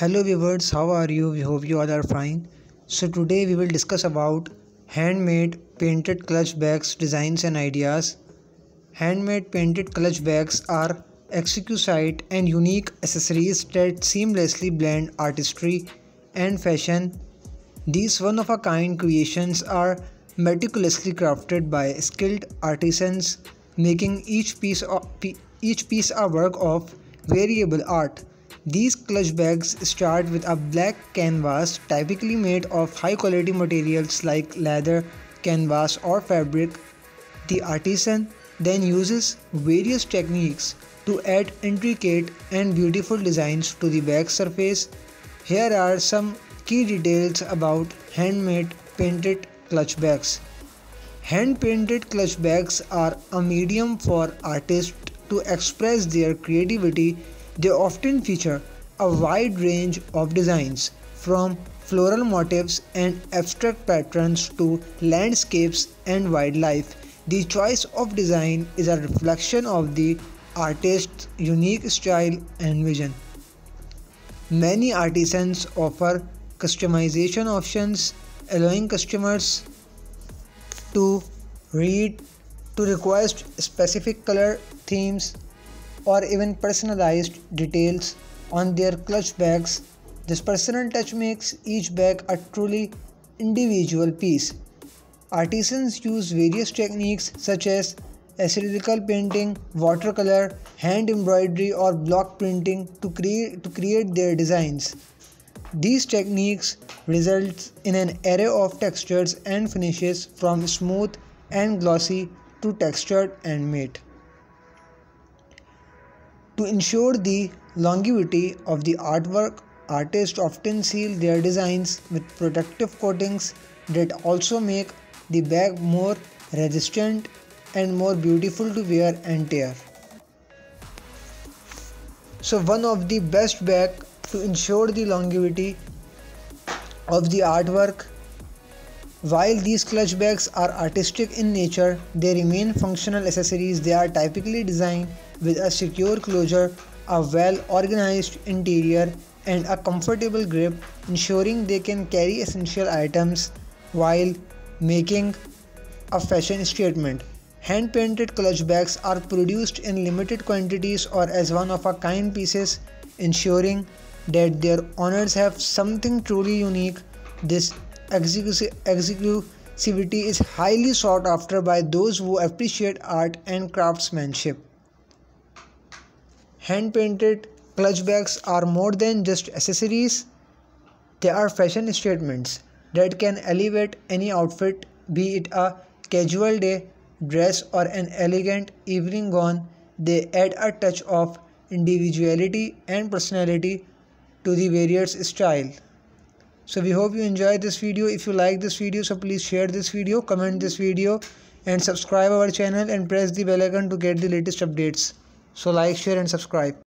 Hello viewers, how are you? We hope you all are fine. So today we will discuss about handmade painted clutch bags designs and ideas. Handmade painted clutch bags are exquisite and unique accessories that seamlessly blend artistry and fashion. These one-of-a-kind creations are meticulously crafted by skilled artisans, making each piece a work of variable art. These clutch bags start with a black canvas typically made of high quality materials like leather, canvas or fabric. The artisan then uses various techniques to add intricate and beautiful designs to the bag surface. Here are some key details about handmade painted clutch bags. Hand painted clutch bags are a medium for artists to express their creativity. They often feature a wide range of designs, from floral motifs and abstract patterns to landscapes and wildlife. The choice of design is a reflection of the artist's unique style and vision. Many artisans offer customization options, allowing customers to request specific color themes or even personalized details on their clutch bags. This personal touch makes each bag a truly individual piece. Artisans use various techniques such as acrylic painting, watercolor, hand embroidery or block printing to create their designs. These techniques result in an array of textures and finishes, from smooth and glossy to textured and matte. To ensure the longevity of the artwork, artists often seal their designs with protective coatings that also make the bag more resistant and more beautiful to wear and tear. So one of the best bags to ensure the longevity of the artwork. While these clutch bags are artistic in nature, they remain functional accessories. They are typically designed with a secure closure, a well-organized interior, and a comfortable grip, ensuring they can carry essential items while making a fashion statement. Hand-painted clutch bags are produced in limited quantities or as one-of-a-kind pieces, ensuring that their owners have something truly unique. This exclusivity is highly sought after by those who appreciate art and craftsmanship. Hand-painted clutch bags are more than just accessories. They are fashion statements that can elevate any outfit, be it a casual day dress or an elegant evening gown. They add a touch of individuality and personality to the various style. So we hope you enjoy this video. If you like this video, so please share this video, comment this video and subscribe our channel and press the bell icon to get the latest updates. So like, share and subscribe.